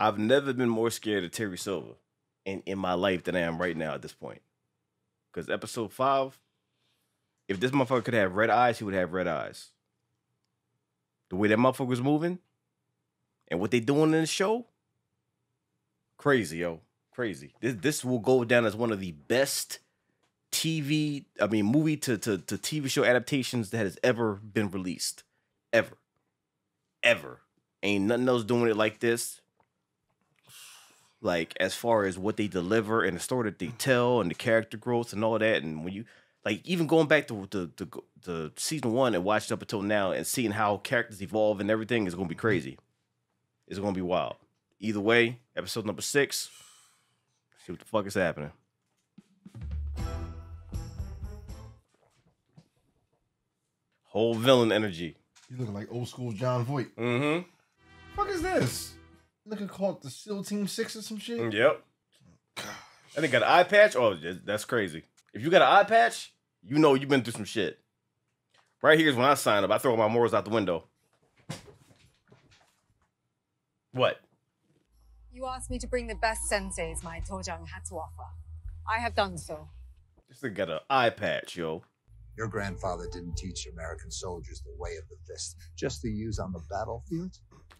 I've never been more scared of Terry Silver in my life than I am right now at this point. Because episode 5, if this motherfucker could have red eyes, he would have red eyes. The way that motherfucker was moving and what they doing in the show, crazy, yo. Crazy. This will go down as one of the best movie to TV show adaptations that has ever been released. Ever. Ever. Ain't nothing else doing it like this. Like, as far as what they deliver and the story that they tell and the character growth and all that. And when you, like, even going back to the season 1 and watching up until now and seeing how characters evolve and everything is going to be crazy. It's going to be wild. Either way, episode number 6. See what the fuck is happening. Whole villain energy. You looking like old school John Voight. Mm-hmm. What the fuck is this? Looking called the SEAL Team 6 or some shit? Yep. Gosh. And they got an eye patch? Oh, that's crazy. If you got an eye patch, you know you've been through some shit. Right here is when I sign up. I throw my morals out the window. What? You asked me to bring the best senseis my Tojang had to offer. I have done so. This nigga got an eye patch, yo. Your grandfather didn't teach American soldiers the way of the fist, just the use on the battlefield.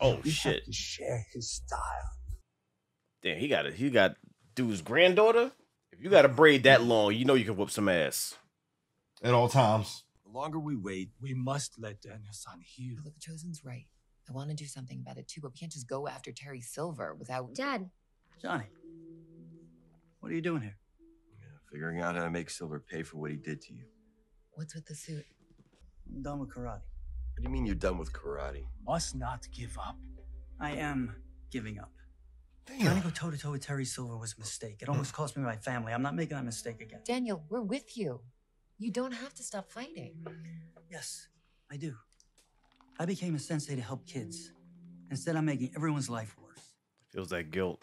Oh, we shit. Have to share his style. Damn, he got dude's granddaughter? If you got a braid that long, you know you can whoop some ass. At all times. The longer we wait, we must let Daniel-san heal. Look, Chosen's right. I want to do something about it too, but we can't just go after Terry Silver without... Dad. Johnny, what are you doing here? Yeah, figuring out how to make Silver pay for what he did to you. What's with the suit? I'm done with karate. What do you mean you're done with karate? Must not give up. I am giving up. Damn. Trying to go toe-to-toe with Terry Silver was a mistake. It almost cost me my family. I'm not making that mistake again. Daniel, we're with you. You don't have to stop fighting. Yes, I do. I became a sensei to help kids. Instead, I'm making everyone's life worse. Feels like guilt.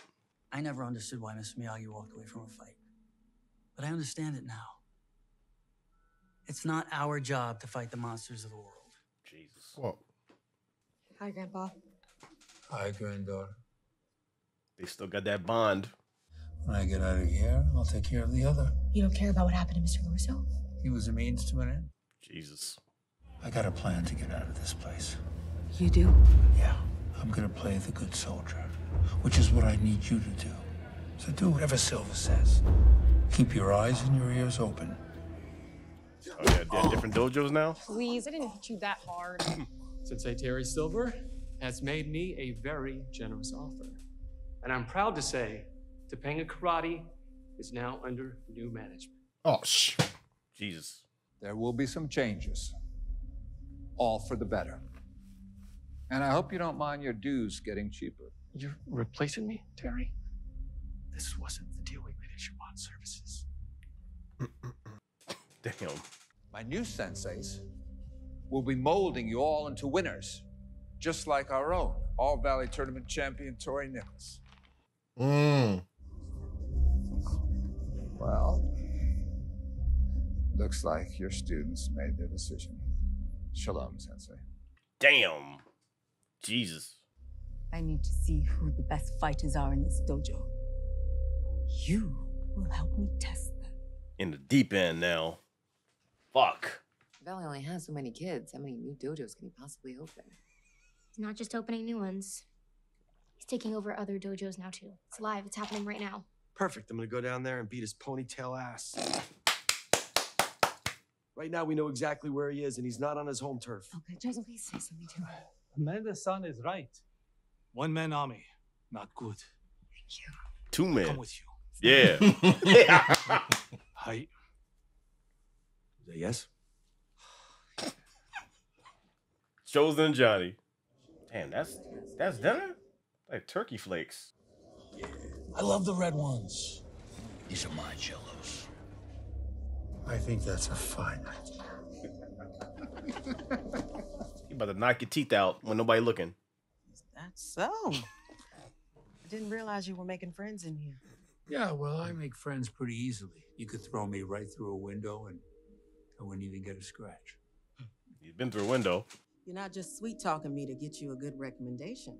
I never understood why Mr. Miyagi walked away from a fight. But I understand it now. It's not our job to fight the monsters of the world. Jesus. Whoa. Hi, Grandpa. Hi, granddaughter. They still got that bond. When I get out of here, I'll take care of the other. You don't care about what happened to Mr. LaRusso? He was a means to an end. Jesus. I got a plan to get out of this place. You do? Yeah. I'm gonna play the good soldier, which is what I need you to do. So do whatever Silver says. Keep your eyes and your ears open. Oh, yeah, they have different dojos now? Please, I didn't hit you that hard. Sensei Terry Silver has made me a very generous offer. And I'm proud to say, Topanga Karate is now under new management. Oh, shh. Jesus. There will be some changes. All for the better. And I hope you don't mind your dues getting cheaper. You're replacing me, Terry? This wasn't the deal we made at Shabbat Services. Damn. My new senseis will be molding you all into winners, just like our own All Valley Tournament champion Tori Nichols. Mmm. Well, looks like your students made their decision. Shalom, Sensei. Damn. Jesus. I need to see who the best fighters are in this dojo. You will help me test them. In the deep end now. Fuck. Valley only has so many kids. How many new dojos can he possibly open? He's not just opening new ones. He's taking over other dojos now, too. It's live. It's happening right now. Perfect. I'm going to go down there and beat his ponytail ass. Right now, we know exactly where he is, and he's not on his home turf. Okay, Jason, please say something to him. Amanda-san is right. One-man army. Not good. Thank you. Two-man. Come with you. Yeah. Hi. Yes. Chosen and Johnny. Damn, that's dinner? Like turkey flakes. Yeah. I love the red ones. These are my jellos. I think that's a fine idea. You better knock your teeth out when nobody looking. Is that so? I didn't realize you were making friends in here. Yeah, well, I make friends pretty easily. You could throw me right through a window and I wouldn't even get a scratch. You've been through a window. You're not just sweet talking me to get you a good recommendation.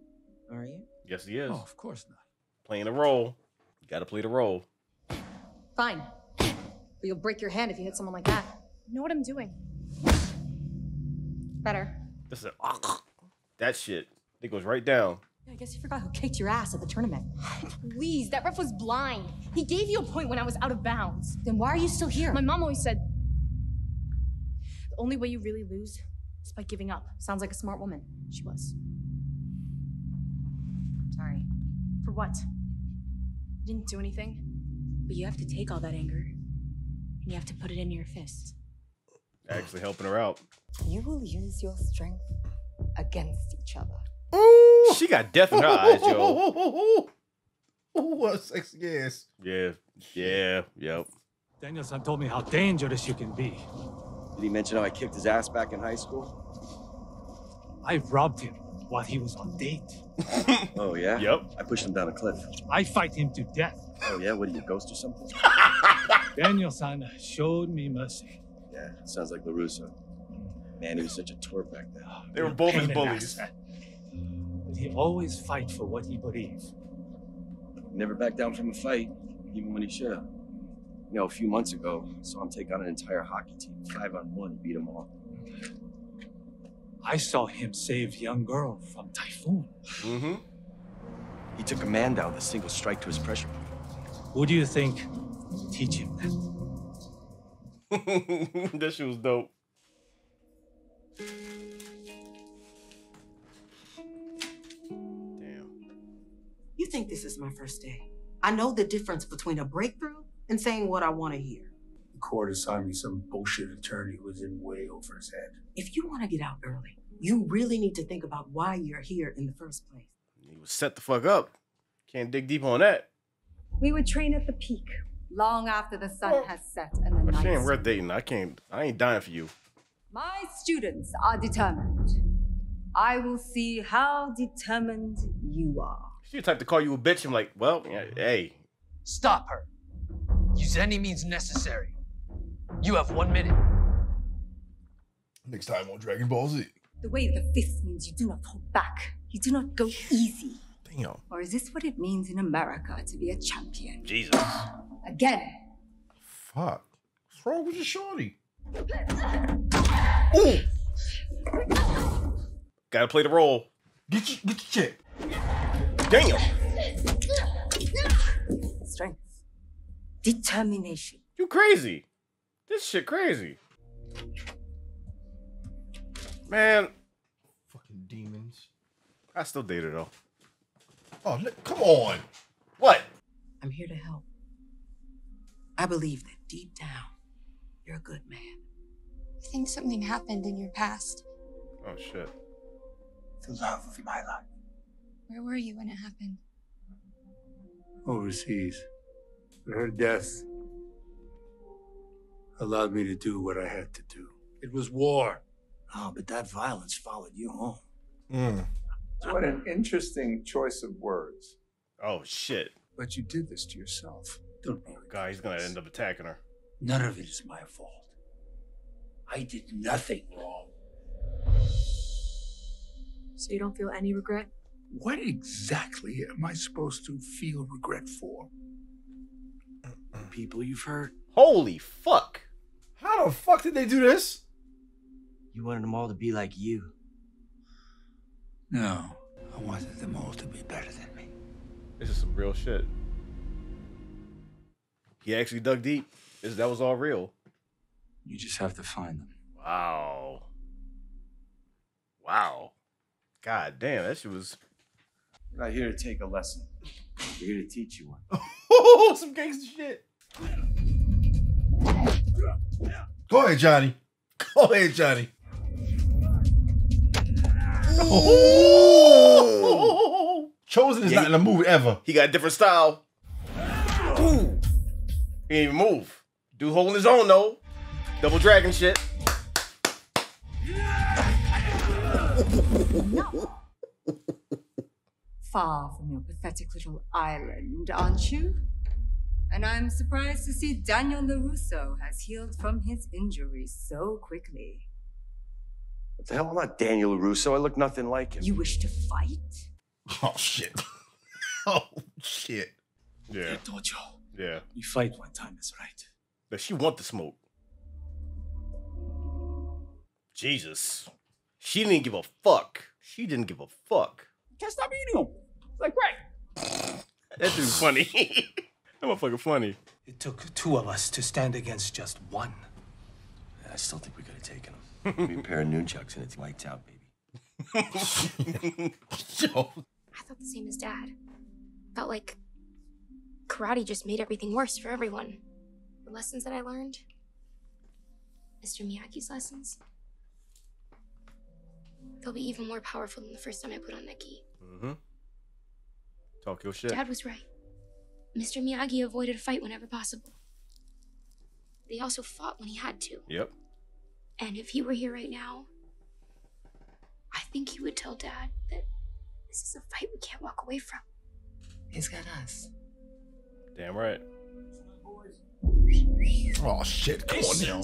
Are you? Yes, he is. Oh, of course not. Playing a role. You gotta play the role. Fine. But you'll break your hand if you hit someone like that. I know what I'm doing. Better. This is a, that shit. It goes right down. Yeah, I guess you forgot who kicked your ass at the tournament. Please, that ref was blind. He gave you a point when I was out of bounds. Then why are you still here? My mom always said, the only way you really lose is by giving up. Sounds like a smart woman. She was. Sorry. For what? You didn't do anything. But you have to take all that anger, and you have to put it into your fists. Actually helping her out. You will use your strength against each other. Ooh, she got death in her eyes, yo. Ooh, what a sexy ass. Yeah, yeah, yep. Daniel's son told me how dangerous you can be. Did he mention how I kicked his ass back in high school? I robbed him while he was on date. Oh, yeah? Yep. I pushed him down a cliff. I fight him to death. Oh, yeah? What are you, a ghost or something? Daniel-san showed me mercy. Yeah, sounds like LaRusso. Man, he was such a twerp back then. They were both his bullies. But he always fight for what he believes. Never backed down from a fight, even when he should have. You know, a few months ago, I saw him take on an entire hockey team. 5-on-1, he beat them all. I saw him save young girl from Typhoon. Mm-hmm. He took a man down with a single strike to his pressure point. Who do you think teach him that? That shit was dope. Damn. You think this is my first day? I know the difference between a breakthrough and saying what I want to hear. The court assigned me some bullshit attorney who was in way over his head. If you want to get out early, you really need to think about why you're here in the first place. He was set the fuck up. Can't dig deep on that. We would train at the peak, long after the sun has set and the night. Shame we're dating. I ain't dying for you. My students are determined. I will see how determined you are. She type to call you a bitch. I'm like, well, hey. Stop her. Use any means necessary. You have 1 minute. Next time on Dragon Ball Z. The way of the fist means you do not hold back. You do not go easy. Damn. Or is this what it means in America to be a champion? Jesus. Again. Fuck. What's wrong with your shorty? Ooh. Gotta play the role. Get your chick. Damn. Strength. Determination. You crazy. This shit crazy. Man. Fucking demons. I still date her though. Oh, come on. What? I'm here to help. I believe that deep down, you're a good man. I think something happened in your past. Oh, shit. The love of my life. Where were you when it happened? Overseas. Her death allowed me to do what I had to do. It was war. Oh, but that violence followed you home. Mm. What an interesting choice of words. Oh, shit. But you did this to yourself. Don't worry. God, he's going to end up attacking her. None of it is my fault. I did nothing wrong. So you don't feel any regret? What exactly am I supposed to feel regret for? People you've hurt. Holy fuck. How the fuck did they do this? You wanted them all to be like you. No, I wanted them all to be better than me. This is some real shit. He actually dug deep. That was all real. You just have to find them. Wow. Wow. God damn, that shit was... We're not here to take a lesson. We're here to teach you one. Oh, some gangster shit. Go ahead, Johnny. Go ahead, Johnny. Oh. Chosen is not in a movie ever. He got a different style. Ooh. He didn't even move. Dude holding his own though. Double dragon shit. Far from your pathetic little island, aren't you? And I'm surprised to see Daniel LaRusso has healed from his injuries so quickly. What the hell? I'm not Daniel LaRusso. I look nothing like him. You wish to fight? Oh shit. Oh shit. Yeah. Dojo. Yeah. We fight one time, that's right. But she want the smoke. Jesus. She didn't give a fuck. She didn't give a fuck. Can't stop eating them. It's like, right. That dude's funny. That motherfucker funny. It took two of us to stand against just one. I still think we could have taken him. Maybe a pair of nunchucks and it's lights out, baby. I felt the same as Dad. Felt like karate just made everything worse for everyone. The lessons that I learned, Mr. Miyagi's lessons, they'll be even more powerful than the first time I put on that gi. Mm-hmm. Talk your shit. Dad was right. Mr. Miyagi avoided a fight whenever possible. They also fought when he had to. Yep. And if he were here right now, I think he would tell Dad that this is a fight we can't walk away from. He's got us. Damn right. Oh shit, come on now.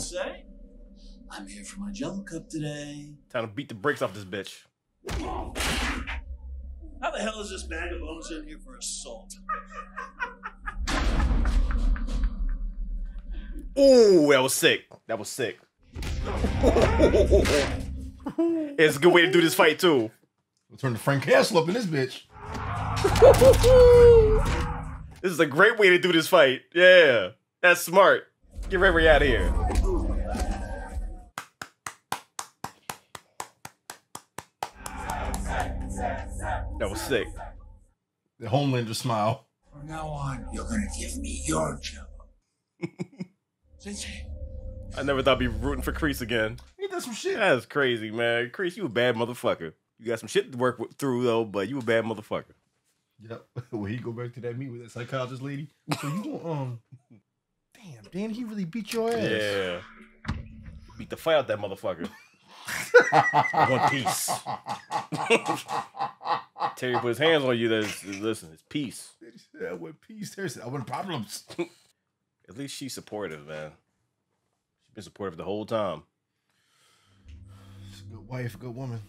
I'm here for my Jello Cup today. Time to beat the brakes off this bitch. How the hell is this bag of bones in here for assault? Ooh, that was sick. That was sick. It's a good way to do this fight too. We'll turn the Frank Castle up in this bitch. This is a great way to do this fight. Yeah, that's smart. Get Ray out of here. That was sick. The Homelander smile. From now on, you're gonna give me your job. I never thought I'd be rooting for Kreese again. He did some shit. That's crazy, man. Kreese, you a bad motherfucker. You got some shit to work through, though, but you a bad motherfucker. Yep. Will he go back to that meet with that psychologist lady? So you gonna, damn, Dan, he really beat your ass. Yeah. Beat the fight out that motherfucker. One piece. Terry put his hands on you. That's, listen, it's peace. Yeah, with peace, Terry said, I want problems. At least she's supportive, man. She's been supportive the whole time. She's a good wife, good woman.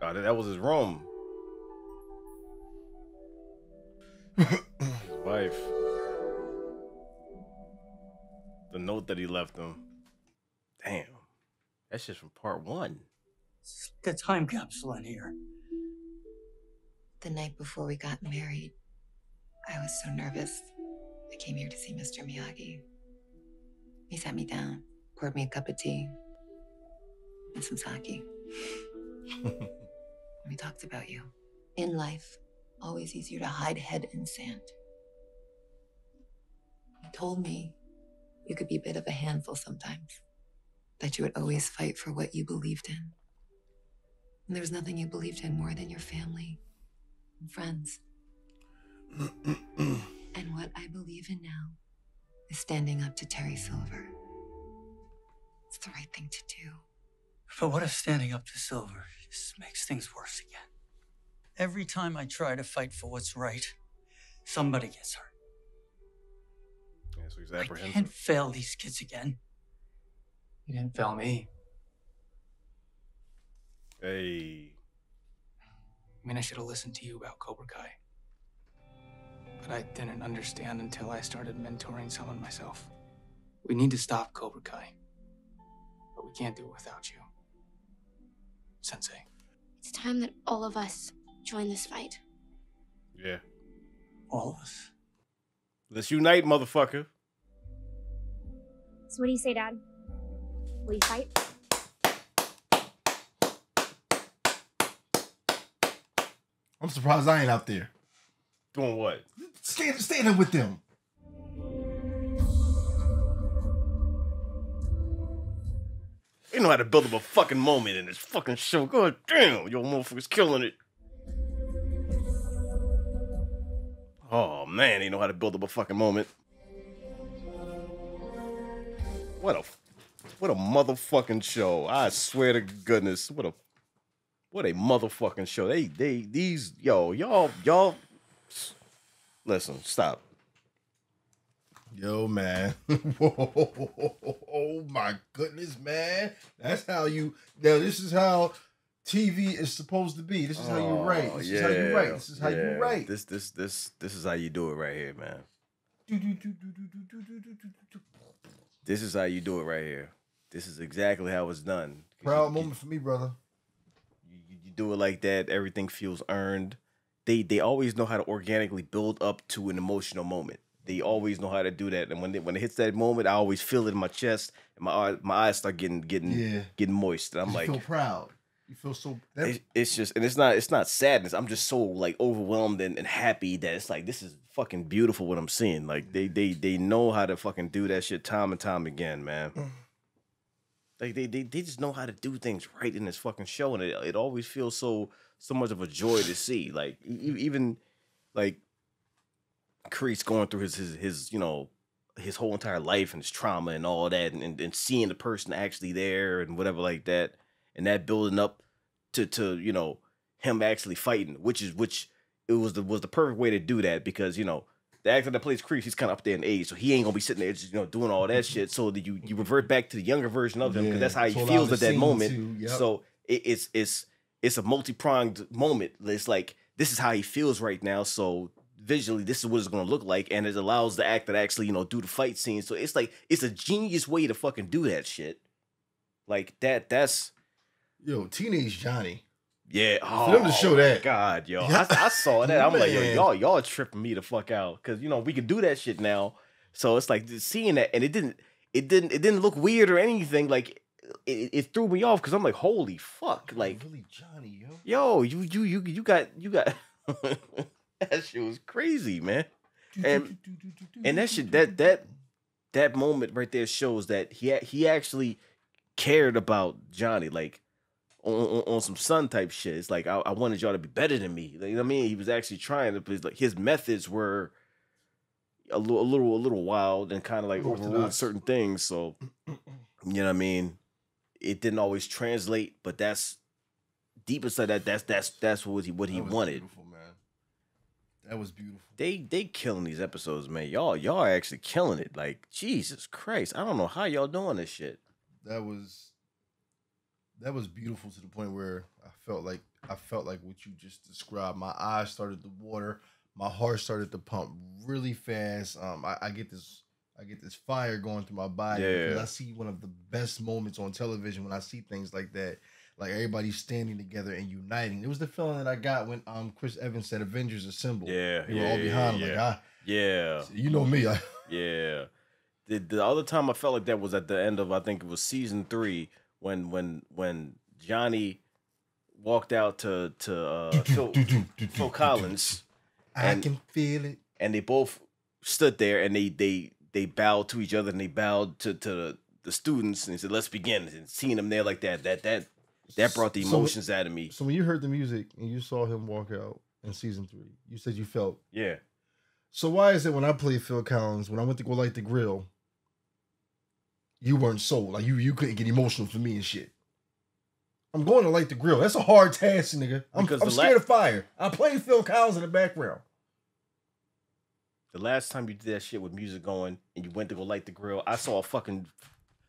God, that was his room. His wife. The note that he left him. Damn. That's just from part 1. It's like a time capsule in here. The night before we got married, I was so nervous. I came here to see Mr. Miyagi. He sat me down, poured me a cup of tea, and some sake. We talked about you. In life, always easier to hide head in sand. He told me you could be a bit of a handful sometimes, that you would always fight for what you believed in. And there was nothing you believed in more than your family and friends. And what I believe in now is standing up to Terry Silver. It's the right thing to do. But what if standing up to Silver just makes things worse again? Every time I try to fight for what's right, somebody gets hurt. Yeah, so he's apprehensive. I can't fail these kids again. You didn't fail me. Hey. I mean, I should have listened to you about Cobra Kai. But I didn't understand until I started mentoring someone myself. We need to stop Cobra Kai, but we can't do it without you, Sensei. It's time that all of us join this fight. Yeah. All of us. Let's unite, motherfucker. So what do you say, Dad? Will you fight? I'm surprised I ain't out there. Doing what? Standing up with them. You know how to build up a fucking moment in this fucking show. God damn, your motherfucker's killing it. Oh man, you know how to build up a fucking moment. What a motherfucking show. I swear to goodness, what a motherfucking show. Y'all. Listen, stop. Yo, man. Whoa, oh my goodness, man. That's how you. Now this is how TV is supposed to be. This is how you write. This is how you write. This is how you write. This is how you do it right here, man. This is how you do it right here. This is exactly how it's done. Proud moment for me, brother. You do it like that, everything feels earned. They always know how to organically build up to an emotional moment. They always know how to do that, and when it hits that moment, I always feel it in my chest, and my eyes start getting moist. And I'm like, you feel proud. You feel so. It's just, and it's not sadness. I'm just so like overwhelmed and happy that it's like this is fucking beautiful what I'm seeing. Like they know how to fucking do that shit time and time again, man. Like they just know how to do things right in this fucking show, and it always feels so much of a joy to see. Like even like Kreese going through his you know, his whole entire life and his trauma and all that, and seeing the person actually there and whatever like that, and that building up to you know, him actually fighting, which it was the perfect way to do that, because you know the actor that plays Kreese, he's kind of up there in age, so he ain't gonna be sitting there just, you know, doing all that shit. So that you revert back to the younger version of him, because that's how he feels at that moment. Yep. So it's a multi-pronged moment. It's like this is how he feels right now. So visually, this is what it's gonna look like, and it allows the actor to actually, you know, do the fight scene. So it's like it's a genius way to fucking do that shit. Like that. That's teenage Johnny. Yeah, for them to show that. God, yo, I saw that. I'm like, yo, y'all tripping me the fuck out, because you know we can do that shit now. So it's like seeing that, and it didn't look weird or anything. Like it threw me off, because I'm like, holy fuck, like really Johnny, yo, you got that shit was crazy, man. And that shit, that moment right there shows that he actually cared about Johnny, like. On some son type shit. It's like, I wanted y'all to be better than me. Like, you know what I mean? He was actually trying to, but like his methods were a little wild and kind of like overruled certain things. So, you know what I mean? It didn't always translate, but that's deep inside that's what he wanted. Beautiful, man. That was beautiful. They killing these episodes, man. Y'all are actually killing it. Like, Jesus Christ. I don't know how y'all doing this shit. That was beautiful, to the point where I felt like what you just described. My eyes started to water, my heart started to pump really fast. I get this fire going through my body, because I see one of the best moments on television when I see things like that, like everybody's standing together and uniting. It was the feeling that I got when Chris Evans said Avengers Assemble. Yeah, we were all behind him. Like, you know me. The other time I felt like that was at the end of, I think it was season 3. When Johnny walked out to Phil Collins, and I can feel it. And they both stood there, and they bowed to each other, and they bowed to the students, and he said, "Let's begin." And seeing them there like that brought the emotions out of me. So when you heard the music and you saw him walk out in season 3, you said you felt So why is it when I played Phil Collins, when I went to go light the grill, you weren't sold? Like you couldn't get emotional for me and shit. I'm going to light the grill. That's a hard task, nigga. I'm scared of fire. I'm playing Phil Collins in the background. The last time you did that shit with music going and you went to go light the grill, I saw a fucking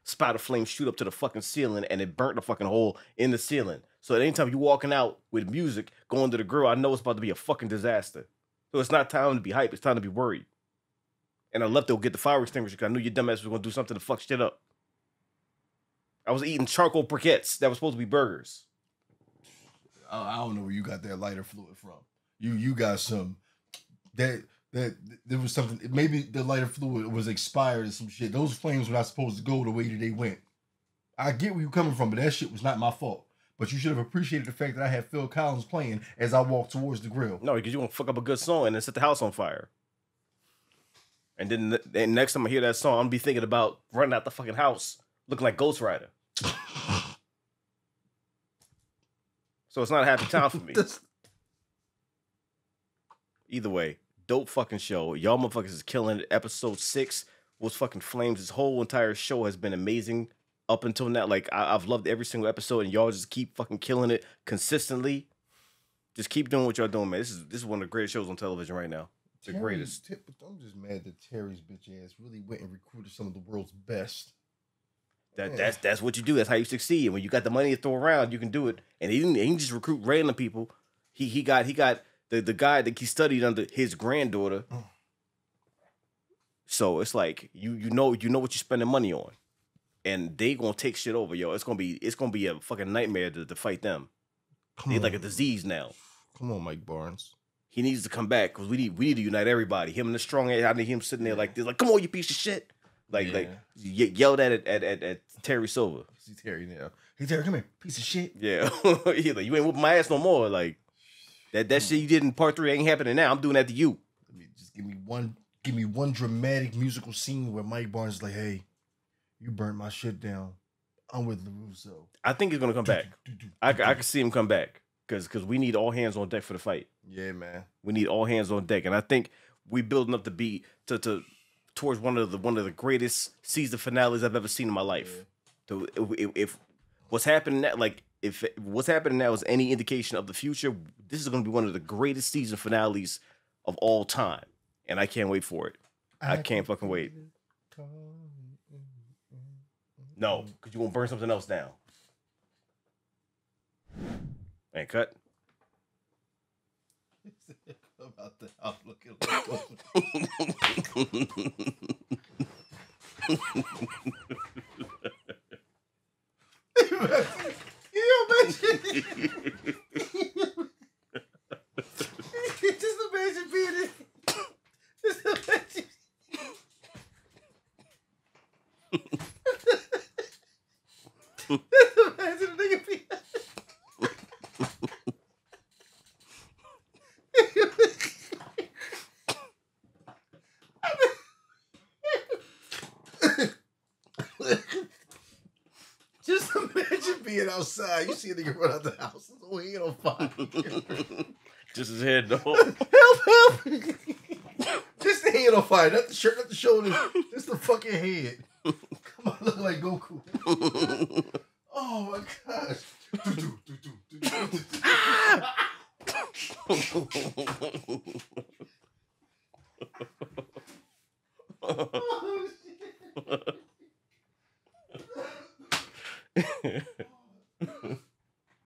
spot of flame shoot up to the fucking ceiling, and it burnt a fucking hole in the ceiling. So at any time you walking out with music going to the grill, I know it's about to be a fucking disaster. So it's not time to be hype. It's time to be worried. And I left to go get the fire extinguisher because I knew your dumbass was going to do something to fuck shit up. I was eating charcoal briquettes that was supposed to be burgers. I don't know where you got that lighter fluid from. You got some... That there was something... Maybe the lighter fluid was expired or some shit. Those flames were not supposed to go the way that they went. I get where you're coming from, but that shit was not my fault. But you should have appreciated the fact that I had Phil Collins playing as I walked towards the grill. No, because you're going to fuck up a good song and then set the house on fire. And then and next time I hear that song, I'm going to be thinking about running out the fucking house looking like Ghost Rider. So it's not a happy time for me. Either way, dope fucking show. Y'all motherfuckers is killing it. Episode 6 was fucking flames. This whole entire show has been amazing up until now. Like, I've loved every single episode, and y'all just keep fucking killing it consistently. Just keep doing what y'all doing, man. This is one of the greatest shows on television right now. The greatest. I'm just mad that Terry's bitch ass really went and recruited some of the world's best That's what you do. That's how you succeed. When you got the money to throw around, you can do it. And he didn't just recruit random people. He got the guy that he studied under, his granddaughter. Mm. So it's like you know what you're spending money on, and they gonna take shit over, yo. It's gonna be a fucking nightmare to fight them. They're like a disease now. Come on, Mike Barnes. He needs to come back because we need to unite everybody. Him and the strong ass. I need him sitting there like this, like, come on, you piece of shit. Like yelled at Terry Silver. See Terry now. Hey Terry, come here, piece of shit. Yeah, he's like, you ain't whooping my ass no more. Like that shit you did in part 3 ain't happening now. I'm doing that to you. Just give me one dramatic musical scene where Mike Barnes is like, hey, you burnt my shit down. I'm with LaRusso. I think he's gonna come back. I can see him come back because we need all hands on deck for the fight. Yeah, man. We need all hands on deck, and I think we building up the beat to towards one of the greatest season finales I've ever seen in my life. Yeah. So if what's happening now, like if what's happening now is any indication of the future, this is going to be one of the greatest season finales of all time, and I can't wait for it. I can't fucking wait. No, because you won't burn something else down. And cut. About the outlook. Just imagine being in. Just imagine. Just imagine a nigga being. Just imagine being outside. You see a nigga run out the house. His whole head on fire. Just his head, though. Help, help. Just the head on fire. Not the shirt, not the shoulders. Just the fucking head. Come on, look like Goku. Oh, my gosh. Ah!